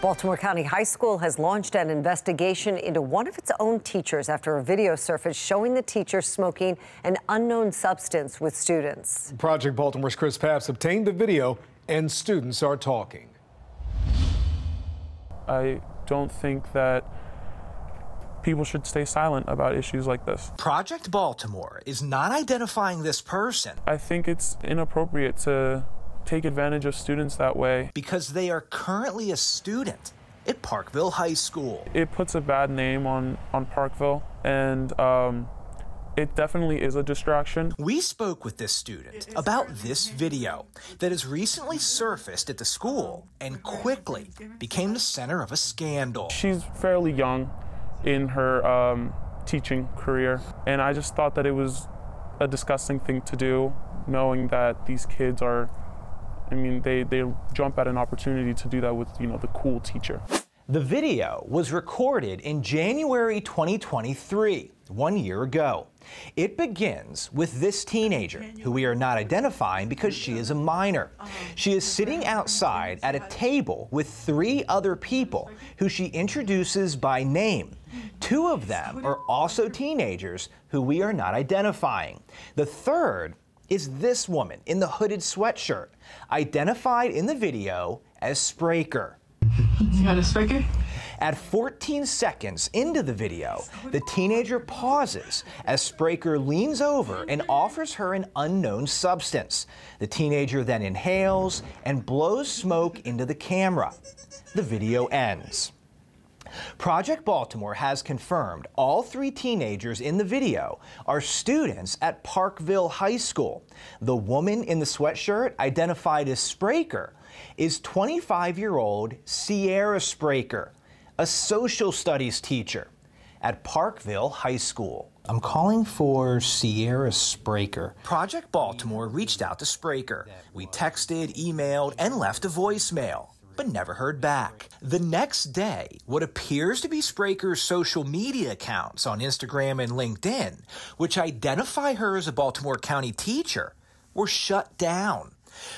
Baltimore County High School has launched an investigation into one of its own teachers after a video surfaced showing the teacher smoking an unknown substance with students. Project Baltimore's Chris Papst obtained the video, and students are talking. I don't think that people should stay silent about issues like this. Project Baltimore is not identifying this person. I think it's inappropriate to take advantage of students that way, because they are currently a student at Parkville High School. It puts a bad name on Parkville, and it definitely is a distraction. We spoke with this student about this video that has recently surfaced at the school and quickly became the center of a scandal. She's fairly young in her teaching career, and I just thought that it was a disgusting thing to do, knowing that these kids are, I mean, they jump at an opportunity to do that with, you know, the cool teacher. The video was recorded in January 2023, 1 year ago. It begins with this teenager, who we are not identifying because she is a minor. She is sitting outside at a table with three other people who she introduces by name. Two of them are also teenagers who we are not identifying. The third is this woman in the hooded sweatshirt, identified in the video as Spraker. You got a Spraker? At 14 seconds into the video, the teenager pauses as Spraker leans over and offers her an unknown substance. The teenager then inhales and blows smoke into the camera. The video ends. Project Baltimore has confirmed all three teenagers in the video are students at Parkville High School. The woman in the sweatshirt, identified as Spraker, is 25-year-old Sierra Spraker, a social studies teacher at Parkville High School. I'm calling for Sierra Spraker. Project Baltimore reached out to Spraker. We texted, emailed, and left a voicemail, but never heard back. The next day, what appears to be Spraker's social media accounts on Instagram and LinkedIn, which identify her as a Baltimore County teacher, were shut down.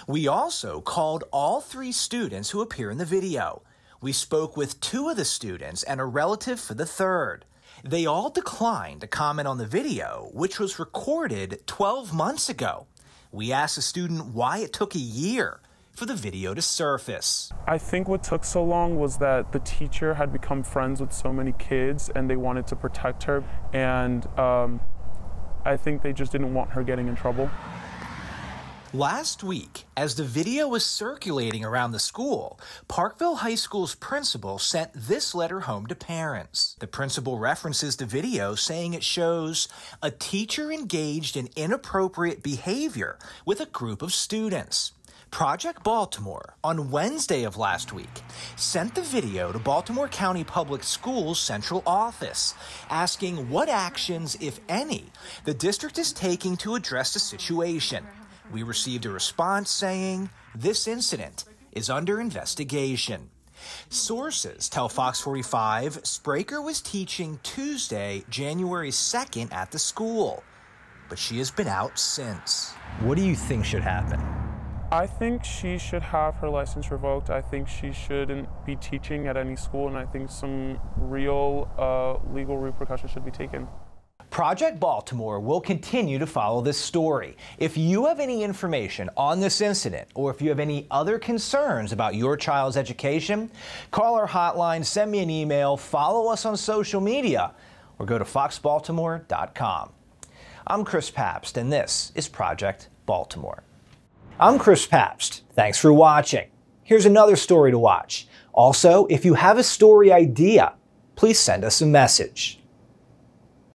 We also called all three students who appear in the video. We spoke with two of the students and a relative for the third. They all declined to comment on the video, which was recorded 12 months ago. We asked the student why it took a year for the video to surface. I think what took so long was that the teacher had become friends with so many kids and they wanted to protect her, and I think they just didn't want her getting in trouble. Last week, as the video was circulating around the school, Parkville High School's principal sent this letter home to parents. The principal references the video, saying it shows a teacher engaged in inappropriate behavior with a group of students. Project Baltimore, on Wednesday of last week, sent the video to Baltimore County Public Schools Central Office, asking what actions, if any, the district is taking to address the situation. We received a response saying, "This incident is under investigation." Sources tell Fox 45 Spraker was teaching Tuesday, January 2nd at the school, but she has been out since. What do you think should happen? I think she should have her license revoked. I think she shouldn't be teaching at any school, and I think some real legal repercussions should be taken. Project Baltimore will continue to follow this story. If you have any information on this incident, or if you have any other concerns about your child's education, call our hotline, send me an email, follow us on social media, or go to foxbaltimore.com. I'm Chris Papst, and this is Project Baltimore. I'm Chris Papst. Thanks for watching. Here's another story to watch. Also, if you have a story idea, please send us a message.